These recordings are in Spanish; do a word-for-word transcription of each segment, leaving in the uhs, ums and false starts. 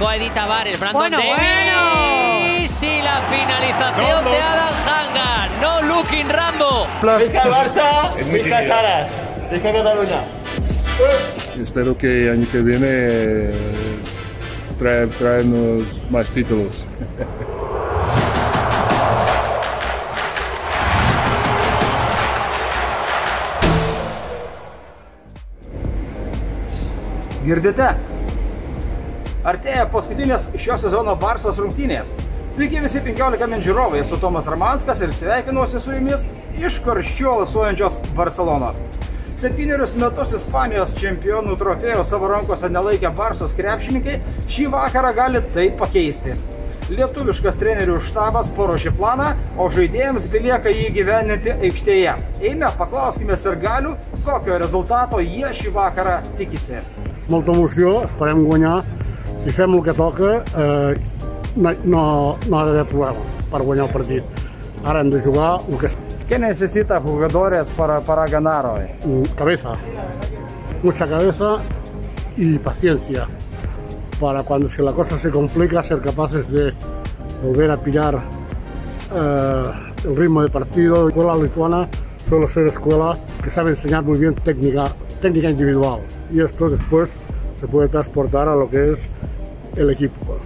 Tocó a Edith Tavares, Brandon bueno, Davis bueno. Y la finalización no, no. de Adam Ganga. No looking Rambo. Vizca Barça, Vizca Saras, Vizca Cataluña. Espero que el año que viene trae, traernos más títulos. Girdite? Artėja paskutinės šio sezono Barsos rungtynės. Sveiki visi penkiolika min žiūrovai, esu Tomas Ramanskas ir sveikinuosi su jumis iš karščiu alsuojančios Barselonos. Septynerius metus Ispanijos čempionų trofėjų savo rankose nelaikę Barsos krepšininkai šį vakarą gali tai pakeisti. Lietuviškas trenerių štabas paruošė planą, o žaidėjams belieka jį įgyvendinti aikštėje. Eime, paklauskime sirgalių, kokio rezultato jie šį vakarą tikisi. Molta emoció, esperem guanyar. Si fem el que toca, eh, no, no, no ha d'haver problema per guanyar el partit. Ara hem de jugar el que... ¿Qué necesita jugadores para, para ganar hoy? Cabeza, mucha cabeza y paciencia. Para cuando si la cosa se complica, ser capaces de volver a pillar eh, el ritmo de partido. La escuela lituana suele ser escuela que sabe enseñar muy bien técnica, técnica individual. Y esto después se puede transportar a lo que es el equipo.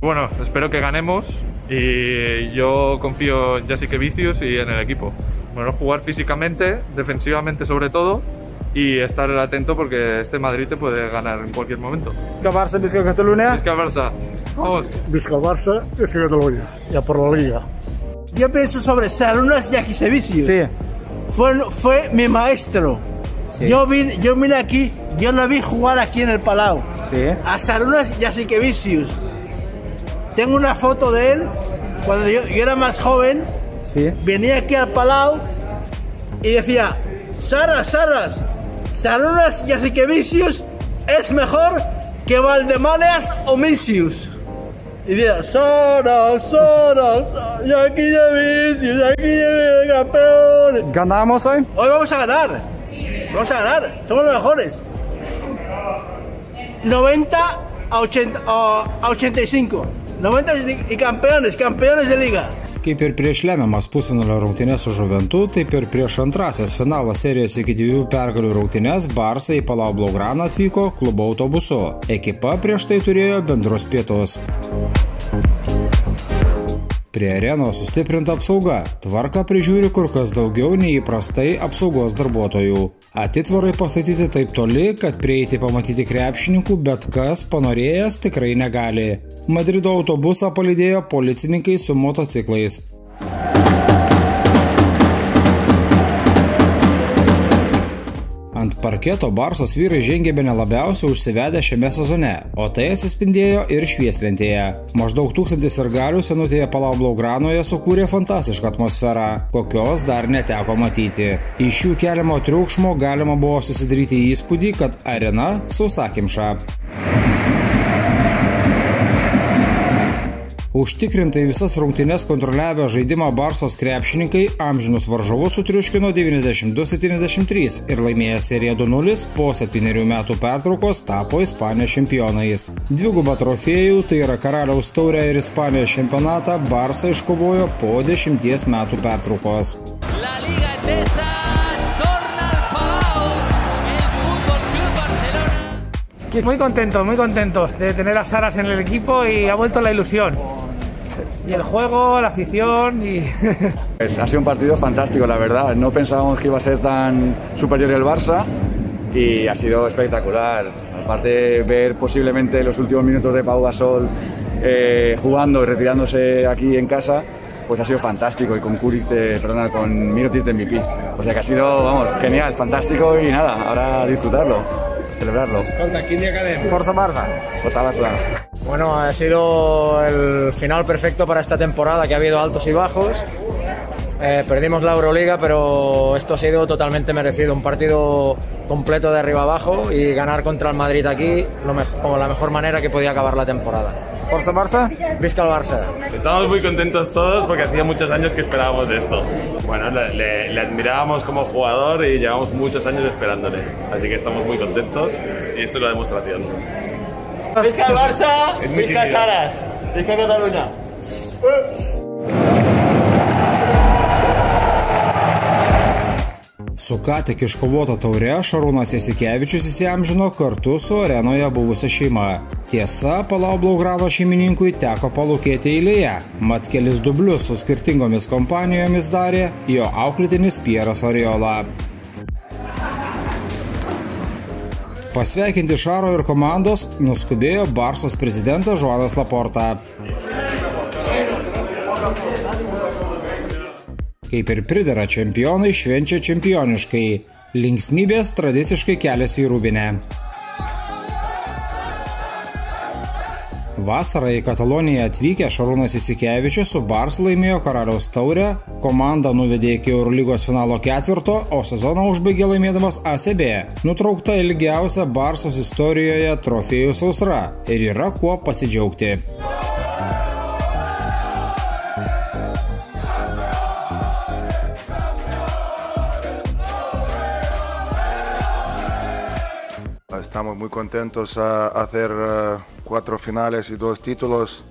Bueno, espero que ganemos y yo confío en Jasikevičius y en el equipo. Bueno, jugar físicamente, defensivamente sobre todo y estar atento porque este Madrid te puede ganar en cualquier momento. ¿Visca Barça, Visca Cataluña? Visca Barça, vamos. Visca Barça, Visca Cataluña, ya por la liga. Yo pienso sobre Šarūnas Jasikevičius. Sí. Fue, fue mi maestro. Sí. Yo vine, yo vine aquí, yo lo vi jugar aquí en el Palau. Sí. A Šarūnas Jasikevičius. Tengo una foto de él, cuando yo, yo era más joven, sí. Venía aquí al Palau y decía, Saras, Saras, Šarūnas Jasikevičius es mejor que Valdemaras Micius. Y decía, Saras, Saras, Jasikevičius, Jasikevičius, campeón. ¿Ganamos hoy? Hoy vamos a ganar, vamos a ganar, somos los mejores. noventa a ochenta, a ochenta y cinco. noventa y campeones, campeones de lyga. Kaip ir prieš lemiamas pusfinalio rungtynes su Juventu, taip ir prieš antrąsias finalo serijos iki dviejų pergalių rungtynes Barça į Palau Blaugrana atvyko klubo autobusu. Ekipa prieš tai turėjo bendros pietos. Prie arenos sustiprinta apsauga, tvarką prižiūri kur kas daugiau nei įprastai apsaugos darbuotojų. Atitvarai pastatyti taip toli, kad prieiti pamatyti krepšininkų, bet kas panorėjęs tikrai negali. Madrido autobusą palydėjo policininkai su motociklais. Ant parketo Barsos vyrai žengė bene labiausiai užsivedę šiame sezone, o tai atsispindėjo ir švieslentėje. Maždaug tūkstantis sirgalių senutėje Palau Blaugranoje sukūrė fantastišką atmosferą, kokios dar neteko matyti. Iš jų keliamo triukšmo galima buvo susidaryti įspūdį, kad arena sausakimša. Užtikrintai visas rungtynes kontroliavę žaidimą Barsos krepšininkai amžinus varžovus sutriuškino devyniasdešimt du septyniasdešimt trys ir laimėję seriją du nulis po septynerių metų pertraukos tapo Ispanijos čempionais. Dvigubą trofėjų, tai yra karaliaus taurę ir Ispanijos čempionatą, Barsa iškovojo po dešimties metų pertraukos. Muy contentos, muy contentos de tener a Saras en el equipo y ha vuelto la ilusión. Y el juego, la afición y... Ha sido un partido fantástico, la verdad. No pensábamos que iba a ser tan superior el Barça y ha sido espectacular. Aparte de ver posiblemente los últimos minutos de Pau Gasol eh, jugando y retirándose aquí en casa, pues ha sido fantástico y con Kuričius, de, perdona, con Mirotičius de M V P. O sea que ha sido, vamos, genial, fantástico y nada, ahora disfrutarlo. Celebrarlo. Forza Barça. Forza Barça. Bueno, ha sido el final perfecto para esta temporada, que ha habido altos y bajos. Eh, perdimos la Euroliga, pero esto ha sido totalmente merecido. Un partido completo de arriba abajo y ganar contra el Madrid aquí lo mejor, como la mejor manera que podía acabar la temporada. Forza Barça, Visca el Barça. Estamos muy contentos todos porque hacía muchos años que esperábamos de esto. Bueno, le, le admirábamos como jugador y llevamos muchos años esperándole. Así que estamos muy contentos y esto es la demostración. Visca el Barça, visca Saras, visca Catalunya. Su ką tik iškovota taure Šarūnas Jasikevičius įsiamžino kartu su arenoje buvusia šeima. Tiesa, Palau Blaugrano šeimininkui teko palūkėti eilėje, mat kelis dublius su skirtingomis kompanijomis darė jo auklėtinis Pieras Oriolo. Pasveikinti Šaro ir komandos nuskubėjo Barsos prezidentas Žoanas Laporta. Kaip ir pridera, čempionai švenčia čempioniškai. Linksmybės tradiciškai keliasi į rūbinę. Vasarą į Kataloniją atvykę Šarūnas Jasikevičius su Barsa laimėjo karaliaus taurę, komanda nuvedė iki Eurolygos finalo ketvirto, o sezoną užbaigė laimėdamas A C B. Nutraukta ilgiausia Barsos istorijoje trofėjų sausra ir yra kuo pasidžiaugti. Estamos muy contentos a hacer cuatro finales y dos títulos.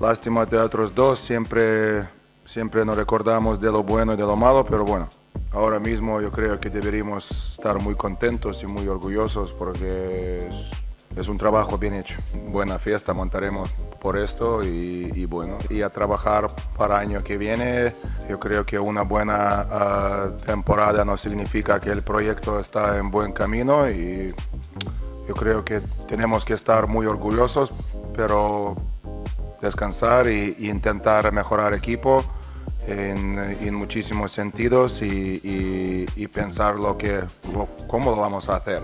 Lástima de otros dos, siempre, siempre nos recordamos de lo bueno y de lo malo, pero bueno, ahora mismo yo creo que deberíamos estar muy contentos y muy orgullosos porque es, es un trabajo bien hecho. Buena fiesta montaremos por esto y, y bueno, y a trabajar para el año que viene. Yo creo que una buena uh, temporada no significa que el proyecto está en buen camino y yo creo que tenemos que estar muy orgullosos, pero descansar e intentar mejorar equipo en, en muchísimos sentidos y, y, y pensar lo que, lo, cómo lo vamos a hacer.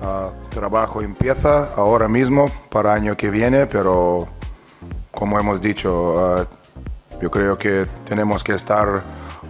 Uh, trabajo empieza ahora mismo para el año que viene, pero como hemos dicho, uh, yo creo que tenemos que estar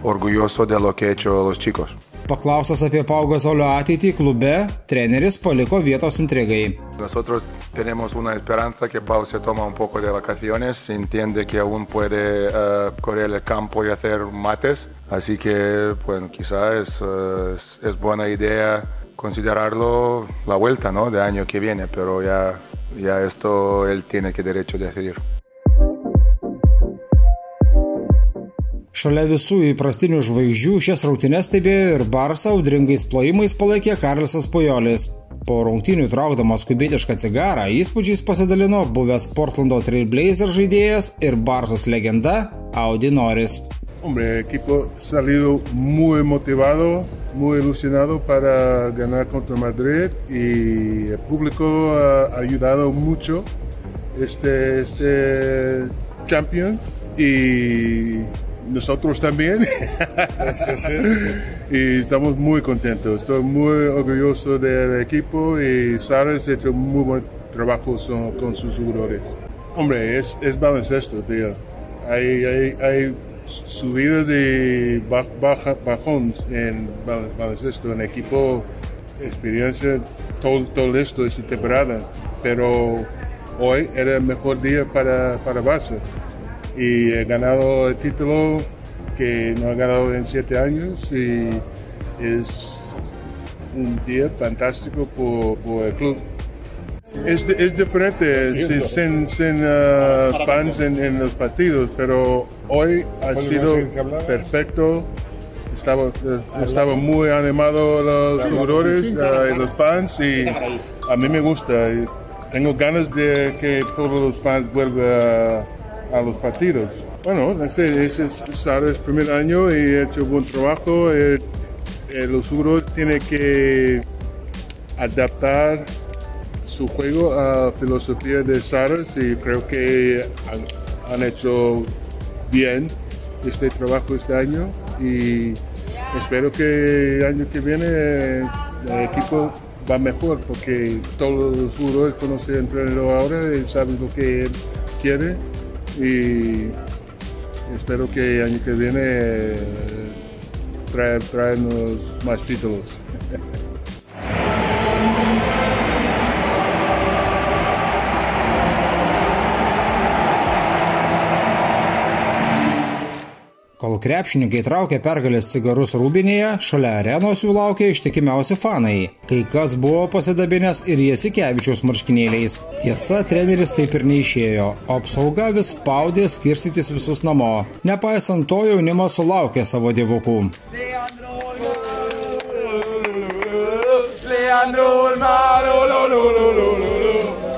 orgullosos de lo que han hecho los chicos. Paklausas apie Pau Gasolio ateitį klube, treneris paliko vietos intrigai. Nosotros tenemos una esperanza que Pau se toma un poco de vacaciones, entiende que aún puede uh, correr el campo y hacer mates, así que bueno, quizás uh, es, es buena idea considerarlo la vuelta, ¿no?, de año que viene, pero ya, ya esto él tiene que derecho de decidir. Šalia visų įprastinių žvaigždžių šias rungtynes stebėjo ir Barsa audringais plojimais palaikė Karlsas Pujolis. Po rungtynių traukdamas kubietišką cigarą įspūdžiais pasidalino buvęs Portlando Trailblazer žaidėjas ir Barsos legenda Audi Norris. Hombre, equipo salido muy motivado, muy ilusionado para ganar contra Madrid y el público ha ayudado mucho este, este champion y nosotros también. Sí, sí, sí. Y estamos muy contentos, estoy muy orgulloso del equipo y Saras ha hecho muy buen trabajo son, con sus jugadores. Hombre, es, es baloncesto, tío. Hay, hay, hay subidas y baj, baja, bajones en baloncesto, en equipo, experiencia, todo, todo esto esta temporada, pero hoy era el mejor día para, para Barça. Y he ganado el título que no he ganado en siete años y es un día fantástico por, por el club. Es, es diferente sin, sin, sin uh, fans en, en los partidos, pero hoy ha sido perfecto. Estaba, estaba muy animado los jugadores uh, y los fans y a mí me gusta. Tengo ganas de que todos los fans vuelvan a a los partidos. Bueno, ese es, es el primer año y he hecho buen trabajo. El, el, los jugadores tienen que adaptar su juego a la filosofía de Saras y creo que han, han hecho bien este trabajo este año y espero que el año que viene el equipo va mejor porque todos los jugadores conocen el entrenador ahora y saben lo que él quiere. Y espero que el año que viene traer, traernos más títulos. Kol kol krepšininkai traukė pergalės cigarus rūbinėje, šalia arenos jų laukė ištikimiausi fanai. Kai kas buvo pasidabinęs ir Jasikevičiaus marškinėliais. Tiesa, treneris taip ir neišėjo, o apsauga vis spaudė skirstytis visus namo. Nepaisant to, jaunimas sulaukė savo dievukų. Leandro Valmaro.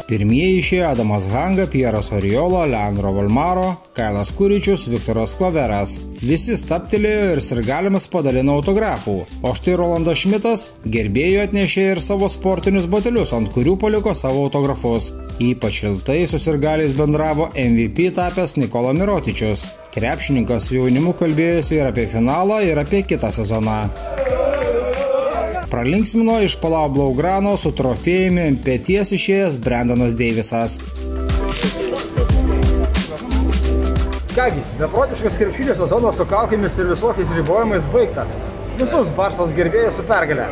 Pirmieji išėjo Adamas Ganga, Pieras Oriolo, Leandro Valmaro, Kailas Kuričius, Viktoras Klaveras. Visi staptelėjo ir sirgaliams padalino autografų, o štai Rolandas Šmitas gerbėjų atnešė ir savo sportinius batelius, ant kurių paliko savo autografus. Ypač šiltai su sirgaliais bendravo M V P tapęs Nikola Mirotičius. Krepšininkas su jaunimu kalbėjosi ir apie finalą, ir apie kitą sezoną. Pralinksmino iš Palau Blaugrano su trofėjimi ant peties išėjęs Brendonas Deivisas. Kągi, beprotiškas krepšinio sezonas su kaukėmis ir visokiais ribojimais baigtas. Visus Barsos gerbėjus su pergalė.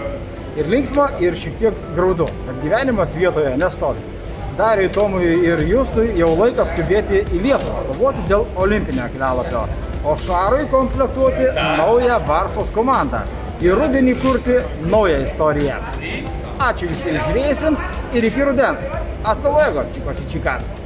Ir linksma, ir šiek tiek graudu, kad gyvenimas vietoje nestovi. Dariui, Tomui ir Justui jau laikas skubėti į Lietuvą, kovoti dėl olimpinio kelialapio, o Šarui komplektuoti naują Barsos komandą. Ir rudenį kurti naują istoriją. Ačiū visiems žiūrėjusiems ir iki rudens. Hasta luego, chicos y chicas.